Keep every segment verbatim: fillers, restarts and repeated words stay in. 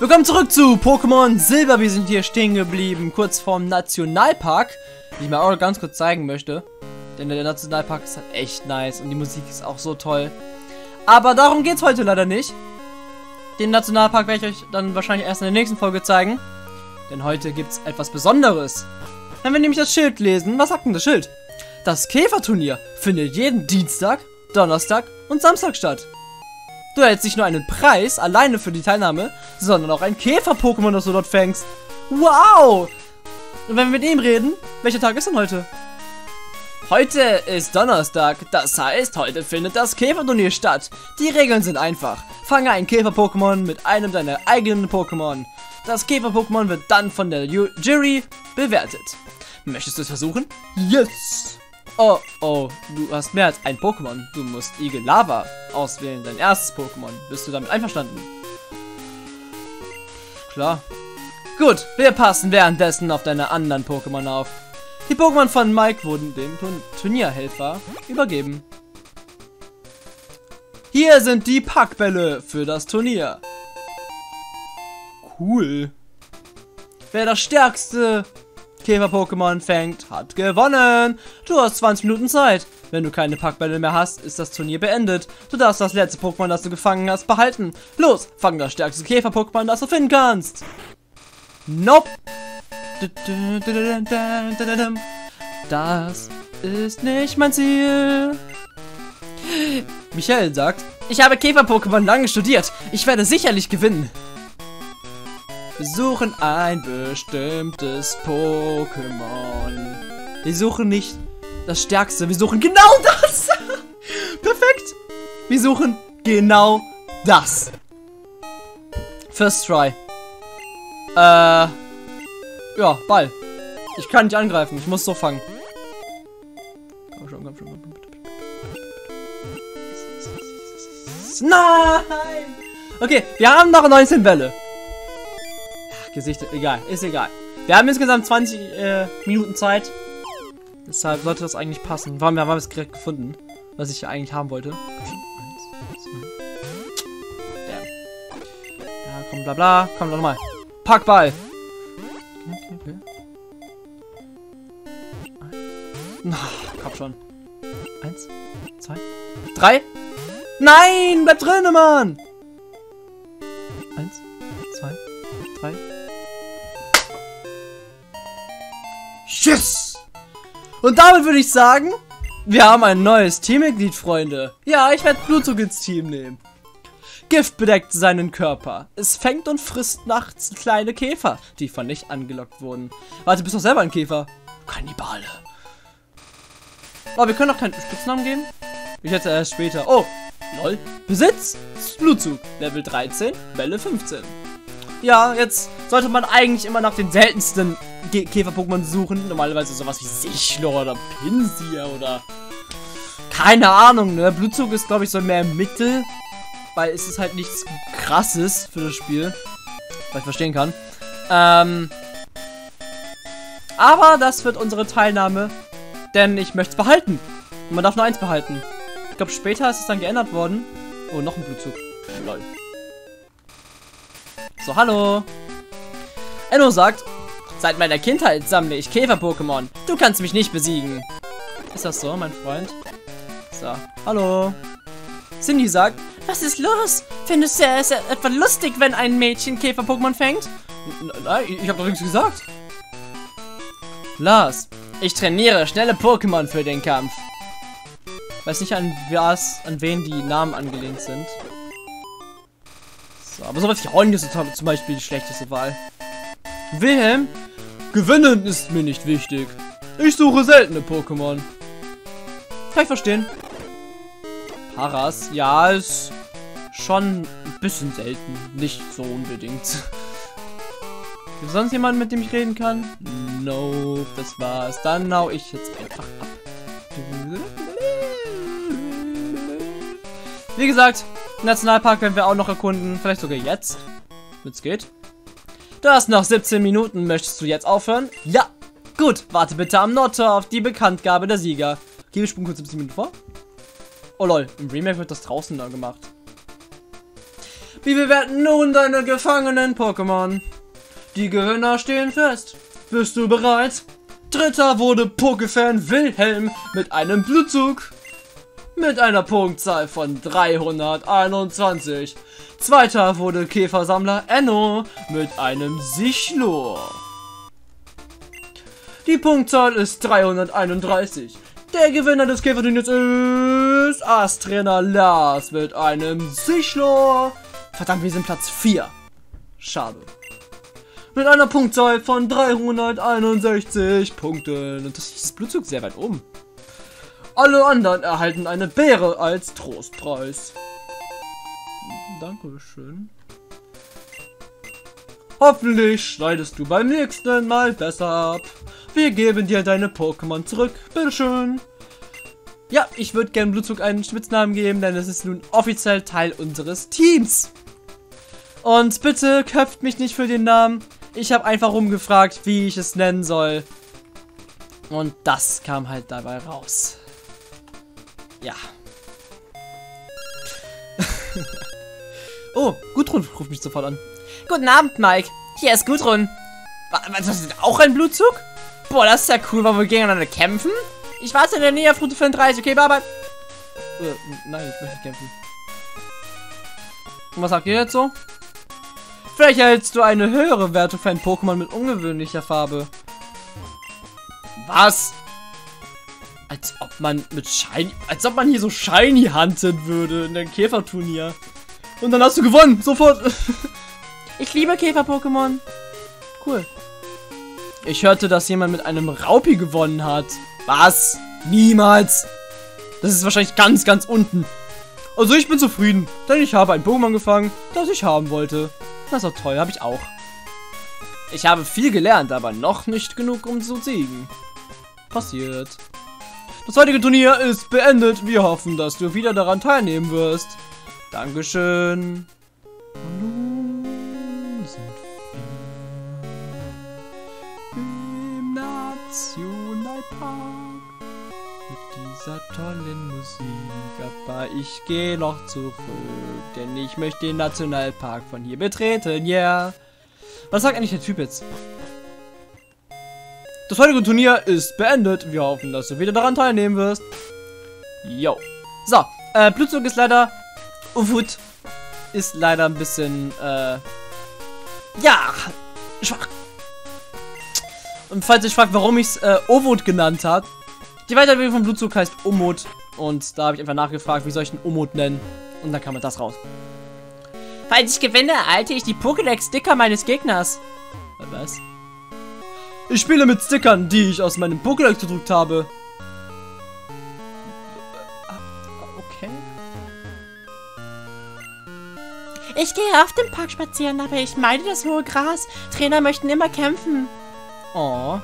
Willkommen zurück zu Pokémon Silber. Wir sind hier stehen geblieben, kurz vorm Nationalpark, den ich mir auch ganz kurz zeigen möchte. Denn der Nationalpark ist halt echt nice und die Musik ist auch so toll. Aber darum geht's heute leider nicht. Den Nationalpark werde ich euch dann wahrscheinlich erst in der nächsten Folge zeigen. Denn heute gibt's etwas Besonderes. Wenn wir nämlich das Schild lesen, was sagt denn das Schild? Das Käferturnier findet jeden Dienstag, Donnerstag und Samstag statt. Du erhältst nicht nur einen Preis alleine für die Teilnahme, sondern auch ein Käfer-Pokémon, das du dort fängst. Wow! Und wenn wir mit ihm reden, welcher Tag ist denn heute? Heute ist Donnerstag, das heißt, heute findet das Käferturnier statt. Die Regeln sind einfach. Fange ein Käfer-Pokémon mit einem deiner eigenen Pokémon. Das Käfer-Pokémon wird dann von der Jury bewertet. Möchtest du es versuchen? Yes! Oh, oh, du hast mehr als ein Pokémon. Du musst Igelava auswählen, dein erstes Pokémon. Bist du damit einverstanden? Klar. Gut, wir passen währenddessen auf deine anderen Pokémon auf. Die Pokémon von Mike wurden dem Turnierhelfer übergeben. Hier sind die Packbälle für das Turnier. Cool. Wer das stärkste Käfer-Pokémon fängt, hat gewonnen. Du hast zwanzig Minuten Zeit. Wenn du keine Packbälle mehr hast, ist das Turnier beendet. Du darfst das letzte Pokémon, das du gefangen hast, behalten. Los, fang das stärkste Käfer-Pokémon, das du finden kannst. Nope. Das ist nicht mein Ziel. Michael sagt, ich habe Käfer-Pokémon lange studiert. Ich werde sicherlich gewinnen. Wir suchen ein bestimmtes Pokémon. Wir suchen nicht das Stärkste, wir suchen genau das. Perfekt. Wir suchen genau das. First try. Äh, ja, Ball. Ich kann nicht angreifen, ich muss so fangen. Komm schon, komm schon, komm schon. Nein! Okay, wir haben noch neunzehn Bälle. Gesichter, egal, ist egal. Wir haben insgesamt zwanzig Minuten Zeit. Deshalb sollte das eigentlich passen. Wir haben es direkt gefunden, was ich eigentlich haben wollte. Ja, komm, bla bla. Komm, nochmal. Packball. Komm schon. Eins, zwei, drei. Nein, bleib drin, Mann. Eins, zwei, drei. Tschüss! Und damit würde ich sagen, wir haben ein neues Teammitglied, Freunde. Ja, ich werde Blutzug ins Team nehmen. Gift bedeckt seinen Körper. Es fängt und frisst nachts kleine Käfer, die von Licht angelockt wurden. Warte, bist doch selber ein Käfer. Kannibale. Oh, wir können doch keinen Spitznamen geben. Ich hätte erst später. Oh, lol. Besitz, Blutzug. Level dreizehn, Bälle fünfzehn. Ja, jetzt sollte man eigentlich immer nach den seltensten Käfer-Pokémon suchen. Normalerweise sowas wie Sichlor oder Pinsier oder... Keine Ahnung, ne? Blutzug ist, glaube ich, so mehr im Mittel. Weil es ist halt nichts Krasses für das Spiel. Was ich verstehen kann. Ähm... Aber das wird unsere Teilnahme. Denn ich möchte es behalten. Und man darf nur eins behalten. Ich glaube, später ist es dann geändert worden. Oh, noch ein Blutzug. Lol. So, hallo. Enno sagt, seit meiner Kindheit sammle ich Käfer-Pokémon. Du kannst mich nicht besiegen. Ist das so, mein Freund? So, hallo. Cindy sagt, was ist los? Findest du es etwa lustig, wenn ein Mädchen Käfer-Pokémon fängt? Nein, ich habe doch nichts gesagt. Lars, ich trainiere schnelle Pokémon für den Kampf. Weiß nicht, an was, an wen die Namen angelehnt sind. Aber sowas wie Rollen ist zum Beispiel die schlechteste Wahl. Wilhelm, gewinnen ist mir nicht wichtig. Ich suche seltene Pokémon. Kann ich verstehen. Paras, ja, ist schon ein bisschen selten. Nicht so unbedingt. Gibt sonst jemanden, mit dem ich reden kann? No, das war's. Dann hau ich jetzt einfach ab. Wie gesagt, Nationalpark werden wir auch noch erkunden. Vielleicht sogar jetzt. Wenn's geht. Du hast noch siebzehn Minuten. Möchtest du jetzt aufhören? Ja. Gut. Warte bitte am Notter auf die Bekanntgabe der Sieger. Okay, wir spulen kurz siebzehn Minuten vor. Oh lol. Im Remake wird das draußen da gemacht. Wir bewerten nun deine gefangenen Pokémon. Die Gewinner stehen fest. Bist du bereit? Dritter wurde Pokefan Wilhelm mit einem Blutzug. Mit einer Punktzahl von dreihunderteinundzwanzig. Zweiter wurde Käfersammler Enno mit einem Sichlor. Die Punktzahl ist dreihunderteinunddreißig. Der Gewinner des Käferturniers ist Astrid Lars mit einem Sichlor. Verdammt, wir sind Platz vier. Schade. Mit einer Punktzahl von dreihunderteinundsechzig Punkten. Und das ist Blutzug sehr weit oben. Alle anderen erhalten eine Beere als Trostpreis. Dankeschön. Hoffentlich schneidest du beim nächsten Mal besser ab. Wir geben dir deine Pokémon zurück. Bitteschön. Ja, ich würde gerne Blutzug einen Spitznamen geben, denn es ist nun offiziell Teil unseres Teams. Und bitte köpft mich nicht für den Namen. Ich habe einfach rumgefragt, wie ich es nennen soll. Und das kam halt dabei raus. Ja. Oh, Gudrun ruft mich sofort an. Guten Abend, Mike. Hier ist Gudrun. Was, das ist auch ein Blutzug? Boah, das ist ja cool, weil wir gegeneinander kämpfen. Ich warte in der Nähe auf Route fünfunddreißig, okay, aber... Äh, nein, ich möchte nicht kämpfen. Und was habt ihr jetzt so? Vielleicht erhältst du eine höhere Wertung für ein Pokémon mit ungewöhnlicher Farbe. Was? Als ob man mit Shiny... Als ob man hier so Shiny hunten würde in dem Käferturnier. Und dann hast du gewonnen, sofort. Ich liebe Käfer-Pokémon. Cool. Ich hörte, dass jemand mit einem Raupi gewonnen hat. Was? Niemals. Das ist wahrscheinlich ganz, ganz unten. Also ich bin zufrieden, denn ich habe ein Pokémon gefangen, das ich haben wollte. Das ist doch toll, habe ich auch. Ich habe viel gelernt, aber noch nicht genug, um zu siegen. Passiert. Das heutige Turnier ist beendet. Wir hoffen, dass du wieder daran teilnehmen wirst. Dankeschön. Nationalpark mit dieser tollen Musik, aber ich gehe noch zurück, denn ich möchte den Nationalpark von hier betreten, yeah. Was sagt eigentlich der Typ jetzt? Das heutige Turnier ist beendet, wir hoffen, dass du wieder daran teilnehmen wirst. Yo. So, äh, Blutzug ist leider, Umut ist leider ein bisschen, äh, ja, schwach. Und falls ihr fragt, warum ich es äh, Umut genannt habe, die Weiterentwicklung von Blutzug heißt Umut. Und da habe ich einfach nachgefragt, wie soll ich den Umut nennen? Und dann kam mir das raus. Falls ich gewinne, erhalte ich die Pokédex-Sticker meines Gegners. Was? Ich spiele mit Stickern, die ich aus meinem Pokédex gedruckt habe. Okay. Ich gehe auf dem Park spazieren, aber ich meide das hohe Gras. Trainer möchten immer kämpfen. Oh.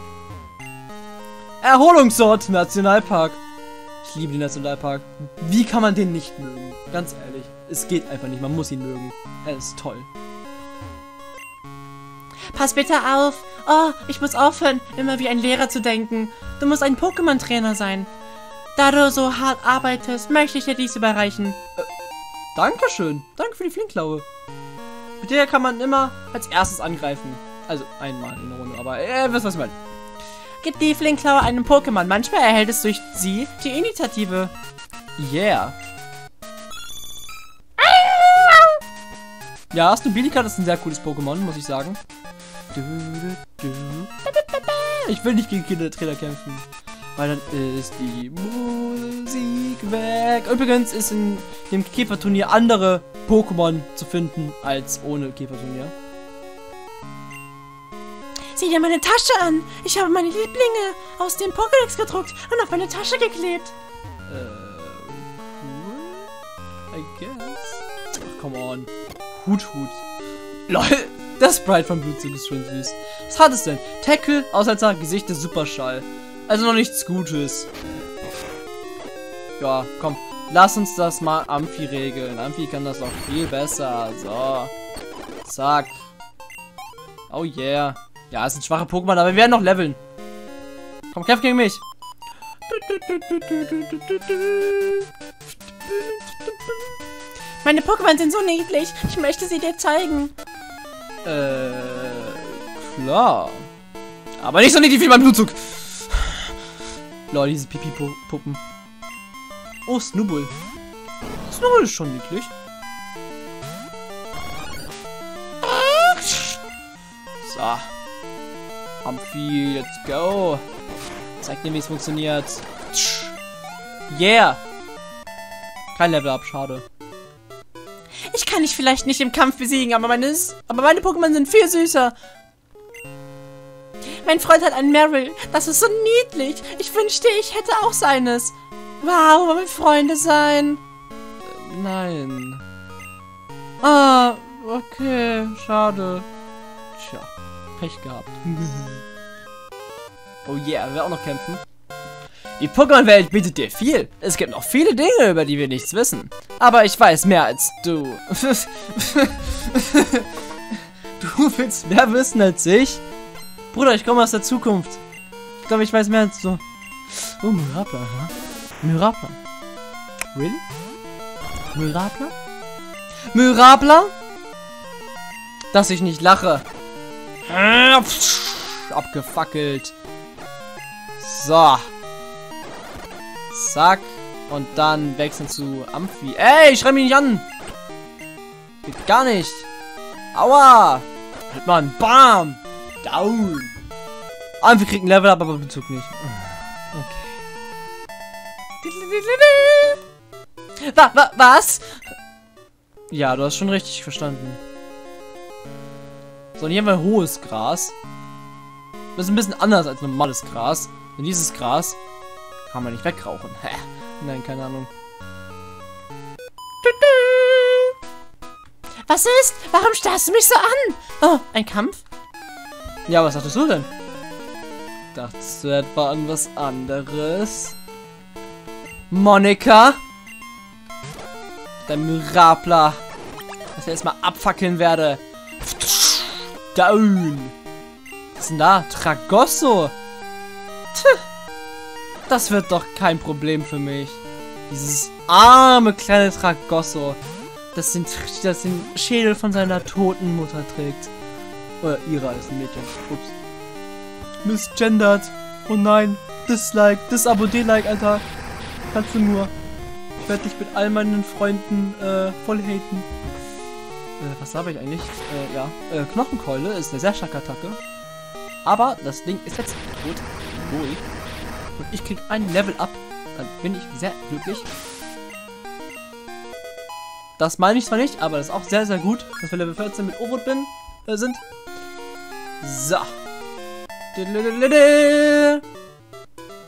Erholungsort Nationalpark. Ich liebe den Nationalpark. Wie kann man den nicht mögen? Ganz ehrlich, es geht einfach nicht. Man muss ihn mögen. Er ist toll. Pass bitte auf. Oh, ich muss aufhören, immer wie ein Lehrer zu denken. Du musst ein Pokémon-Trainer sein. Da du so hart arbeitest, möchte ich dir dies überreichen. Äh, Dankeschön. Danke für die Flinklaue. Mit der kann man immer als erstes angreifen. Also einmal in der Runde, aber äh, was, was ich meine. Gib die Flinklaue einem Pokémon. Manchmal erhält es durch sie die Initiative. Yeah. Ja, Snubbull ist ein sehr cooles Pokémon, muss ich sagen. Ich will nicht gegen Kindertrainer kämpfen, weil dann ist die Musik weg. Übrigens ist in dem Käferturnier andere Pokémon zu finden als ohne Käferturnier. Sieh dir meine Tasche an! Ich habe meine Lieblinge aus dem Pokédex gedruckt und auf meine Tasche geklebt. Äh, cool? I guess. Ach, come on. Hut, Hut. Lol, das Sprite von Blutzug ist schon süß. Was hat es denn? Tackle, Aussetzer, Gesicht des Superschall. Also noch nichts Gutes. Ja, komm. Lass uns das mal Amphi regeln. Amphi kann das auch viel besser. So. Zack. Oh yeah. Ja, es sind schwache Pokémon, aber wir werden noch leveln. Komm, kämpf gegen mich. Meine Pokémon sind so niedlich. Ich möchte sie dir zeigen. Äh, klar. Aber nicht so niedlich wie mein Blutzug. Lol, diese Pipi-Puppen. Oh, Snubbull. Snubbull ist schon niedlich. So. Amphi, let's go. Zeig dir, wie es funktioniert. Yeah. Kein Level-Up, schade. Ich kann dich vielleicht nicht im Kampf besiegen, aber meine, aber meine Pokémon sind viel süßer. Mein Freund hat einen Meryl. Das ist so niedlich. Ich wünschte, ich hätte auch seines. Wow, wollen wir Freunde sein? Nein. Ah, okay, schade. Tja, Pech gehabt. Oh yeah, wir auch noch kämpfen. Die Pokémon-Welt bietet dir viel. Es gibt noch viele Dinge, über die wir nichts wissen. Aber ich weiß mehr als du. Du willst mehr wissen als ich? Bruder, ich komme aus der Zukunft. Ich glaube, ich weiß mehr als du. Oh, Mirapla, ha? Mirapla. Really? Mirapla? Mirapla? Dass ich nicht lache. Abgefackelt. So. Zack. Und dann wechseln zu Amphi. Ey, schreib mich nicht an! Geht gar nicht. Aua! Halt mal ein Bam! Down! Amphi kriegt ein Level-Up, aber Bezug nicht. Okay. Wa wa was? Ja, du hast schon richtig verstanden. So, und hier haben wir hohes Gras. Das ist ein bisschen anders als normales Gras. Und dieses Gras kann man nicht wegrauchen. Nein, keine Ahnung. Was ist? Warum starrst du mich so an? Oh, ein Kampf? Ja, was dachtest du denn? Dachtest du etwa an was anderes? Monika? Dein Mirapla. Dass ich erstmal abfackeln werde. Down. Was ist denn da? Tragosso. Tch. Das wird doch kein Problem für mich. Dieses arme kleine Tragosso, das den, das den Schädel von seiner toten Mutter trägt. Oder ihrer ist ein Mädchen. Ups. Misgendert. Oh nein. Dislike. Disabonné-like, Alter. Kannst du nur. Ich werde dich mit all meinen Freunden äh, voll haten. Äh, was habe ich eigentlich? Äh, ja. Äh, Knochenkeule ist eine sehr starke Attacke. Aber das Ding ist jetzt gut. Ruhig. Und ich krieg ein Level up. Dann bin ich sehr glücklich. Das meine ich zwar nicht, aber das ist auch sehr, sehr gut, dass wir Level vierzehn mit Umut bin, äh, sind. So.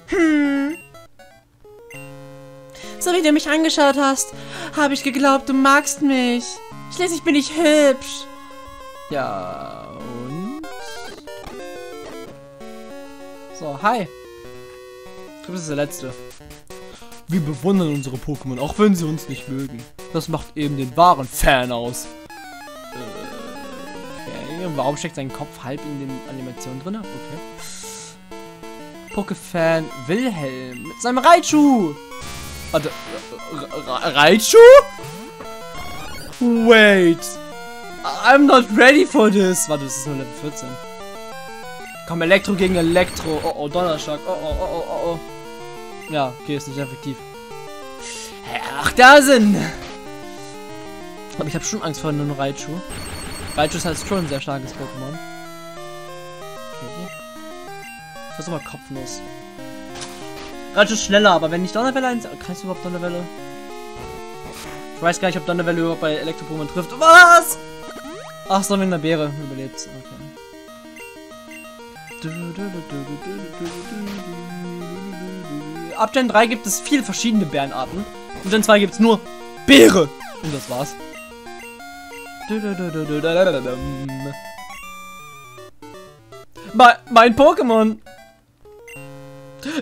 Hm. So wie du mich angeschaut hast, habe ich geglaubt, du magst mich. Schließlich bin ich hübsch. Ja, und? So, hi. Du bist der Letzte. Wir bewundern unsere Pokémon, auch wenn sie uns nicht mögen. Das macht eben den wahren Fan aus. Äh, okay. Warum steckt sein Kopf halb in den Animationen drin? Okay. Poké-Fan Wilhelm mit seinem Raichu. Warte, Raichu? Wait. I'm not ready for this. Warte, das ist nur Level vierzehn. Komm, Elektro gegen Elektro. Oh, oh, Donnerschlag. Oh, oh, oh, oh, oh. Ja, okay, ist nicht effektiv. Ach, da sind. Aber ich habe schon Angst vor einem Raichu. Raichu ist halt schon ein sehr starkes Pokémon. Okay. Ich versuche mal Kopfnuss. Raichu ist schneller, aber wenn ich Donnerwelle eins... Kannst du überhaupt Donnerwelle? Ich weiß gar nicht, ob Donnerwelle überhaupt bei Elektro-Pokémon trifft. Was? Ach so, wegen der Beere überlebt. Okay. Ab Gen drei gibt es viele verschiedene Bärenarten. Und Gen zwei gibt es nur Beere. Und das war's. Me- mein Pokémon.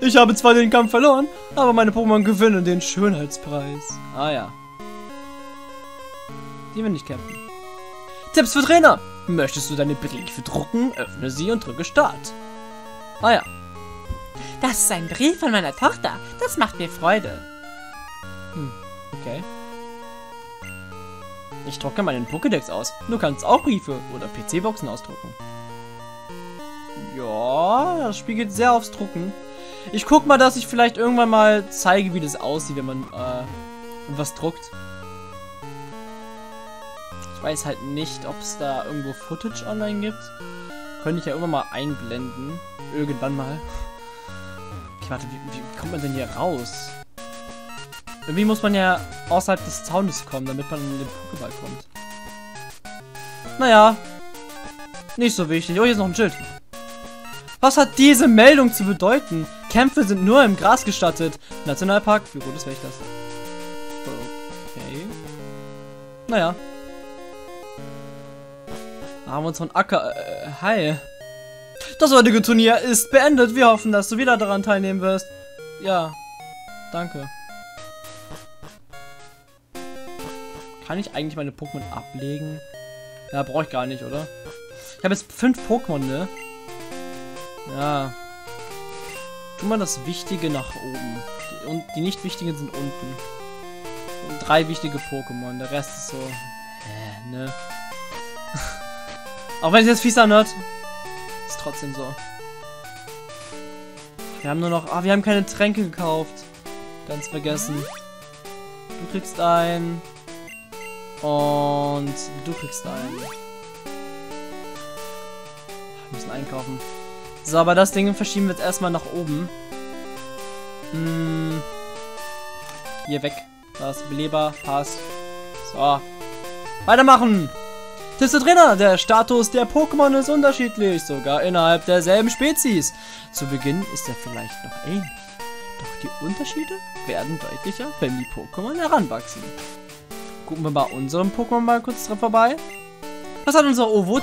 Ich habe zwar den Kampf verloren, aber meine Pokémon gewinnen den Schönheitspreis. Ah ja. Die will nicht kämpfen. Tipps für Trainer. Möchtest du deine Briefe drucken? Öffne sie und drücke Start. Ah ja. Das ist ein Brief von meiner Tochter. Das macht mir Freude. Hm, okay. Ich drucke meinen Pokédex aus. Du kannst auch Briefe oder P C-Boxen ausdrucken. Ja, das Spiel geht sehr aufs Drucken. Ich guck mal, dass ich vielleicht irgendwann mal zeige, wie das aussieht, wenn man äh, was druckt. Ich weiß halt nicht, ob es da irgendwo Footage online gibt. Könnte ich ja immer mal einblenden. Irgendwann mal. Okay, warte, wie, wie kommt man denn hier raus? Irgendwie muss man ja außerhalb des Zaunes kommen, damit man in den Pokéball kommt. Naja. Nicht so wichtig. Oh, hier ist noch ein Schild. Was hat diese Meldung zu bedeuten? Kämpfe sind nur im Gras gestattet. Nationalpark, Büro des Wächters. Okay. Naja. Haben wir uns von Acker... Äh, hi. Das heutige Turnier ist beendet. Wir hoffen, dass du wieder daran teilnehmen wirst. Ja. Danke. Kann ich eigentlich meine Pokémon ablegen? Ja, brauche ich gar nicht, oder? Ich habe jetzt fünf Pokémon, ne? Ja. Tu mal das Wichtige nach oben. Die, und die nicht Wichtigen sind unten. Und drei wichtige Pokémon. Der Rest ist so... Äh, ne? Auch wenn es jetzt fies anhört. Ist trotzdem so. Wir haben nur noch... Ah, wir haben keine Tränke gekauft. Ganz vergessen. Du kriegst ein... Und du kriegst einen. Wir müssen einkaufen. So, aber das Ding verschieben wir jetzt erstmal nach oben. Hm. Hier weg. Das Beleber passt. So. Weitermachen! Tipps der Trainer. Der Status der Pokémon ist unterschiedlich, sogar innerhalb derselben Spezies. Zu Beginn ist er vielleicht noch ähnlich. Doch die Unterschiede werden deutlicher, wenn die Pokémon heranwachsen. Gucken wir bei unserem Pokémon mal kurz dran vorbei. Was hat unser Umut?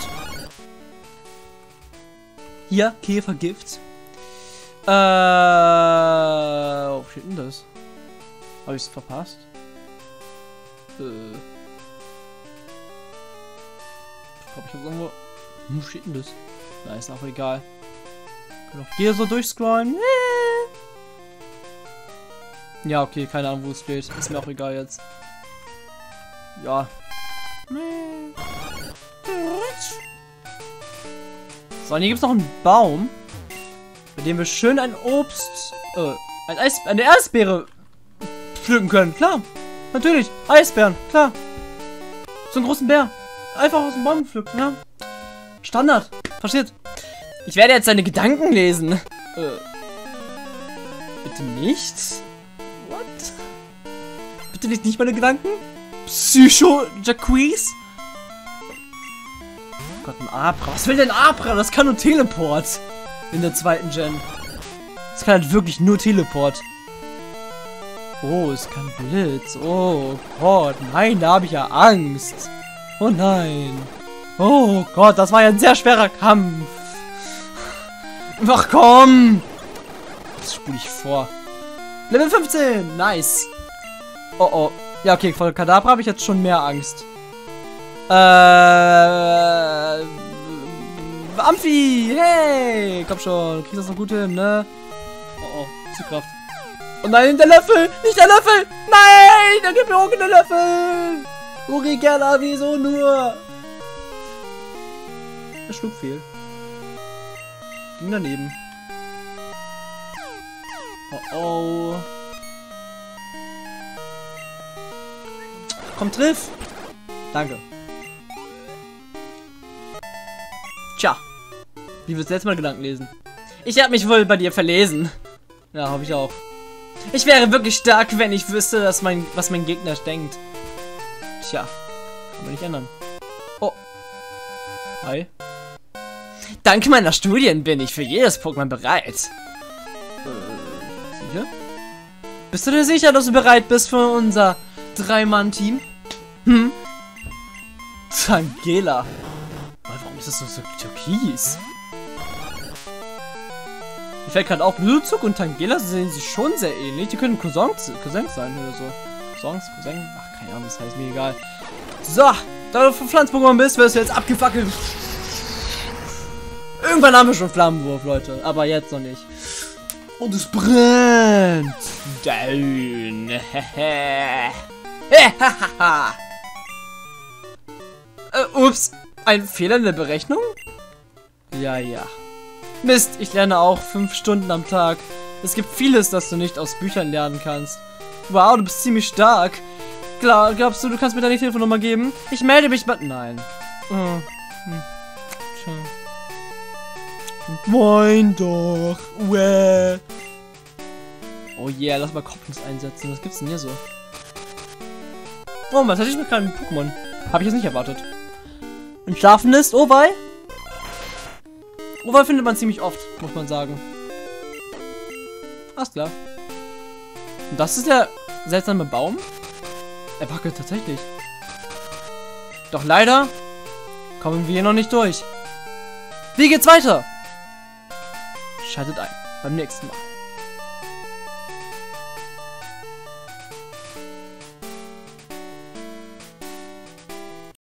Hier, Käfergift. Äh, wo steht denn das? Habe ich es verpasst? Äh. Ich glaube, ich habe irgendwo... Wo steht denn das? Na, ist auch egal. Können auch hier so durchscrollen. Ja, okay, keine Ahnung, wo es steht. Ist mir auch egal jetzt. Ja. So, und hier gibt es noch einen Baum, mit dem wir schön ein Obst, äh, ein Eis, eine Erdbeere pflücken können. Klar, natürlich, Eisbären, klar. So einen großen Bär, einfach aus dem Baum pflücken, ja. Standard, versteht. Ich werde jetzt seine Gedanken lesen. Äh, bitte nicht? What? Bitte liest nicht meine Gedanken? Psycho-Jacquees? Oh Gott, ein Abra. Was will denn Abra? Das kann nur Teleport. In der zweiten Gen. Das kann halt wirklich nur Teleport. Oh, es kann Blitz. Oh Gott, nein, da habe ich ja Angst. Oh nein. Oh Gott, das war ja ein sehr schwerer Kampf. Ach komm. Das spule ich vor. Level fünfzehn. Nice. Oh oh. Ja, okay, vor Kadabra habe ich jetzt schon mehr Angst. Äh... Amphi! Hey! Komm schon, du kriegst das noch gut hin, ne? Oh, oh, zu Kraft. Oh nein, der Löffel! Nicht der Löffel! Nein! Der gebogene Löffel! Uri Gerla, wieso nur? Er schlug fehl. Ging daneben. Oh oh... Komm, triff! Danke. Tja. Wie willst du jetzt mal Gedanken lesen? Ich hab mich wohl bei dir verlesen. Ja, hoffe ich auch. Ich wäre wirklich stark, wenn ich wüsste, dass mein, was mein Gegner denkt. Tja. Kann man nicht ändern. Oh. Hi. Dank meiner Studien bin ich für jedes Pokémon bereit. Äh, sicher? Bist du dir sicher, dass du bereit bist für unser... Drei-Mann-Team? Hm? Tangela. Warum ist das so, so türkis? Mir fällt gerade auf, Blutzug und Tangela sehen sich schon sehr ähnlich. Die können Cousins, Cousins sein oder so. Cousins, Cousins? Ach, keine Ahnung, das heißt mir egal. So, da du von Pflanz-Pokémon bist, wirst du jetzt abgefackelt. Irgendwann haben wir schon Flammenwurf, Leute. Aber jetzt noch nicht. Und es brennt. Down. Hehehe. Hahaha. Ups, ein Fehler in der Berechnung? Ja, ja. Mist, ich lerne auch fünf Stunden am Tag. Es gibt vieles, das du nicht aus Büchern lernen kannst. Wow, du bist ziemlich stark. Klar, glaubst du, du kannst mir deine Telefonnummer geben? Ich melde mich bei... Nein. Oh. Hm. Moin doch. Uäh. Oh yeah, lass mal Kopfnuss einsetzen. Was gibt's denn hier so? Oh, was hatte ich mit gerade mit Pokémon? Habe ich jetzt nicht erwartet. Ein schlafendes Owei? Owei findet man ziemlich oft, muss man sagen. Alles klar. Und das ist der seltsame Baum? Er wackelt tatsächlich. Doch leider kommen wir hier noch nicht durch. Wie geht's weiter? Schaltet ein beim nächsten Mal.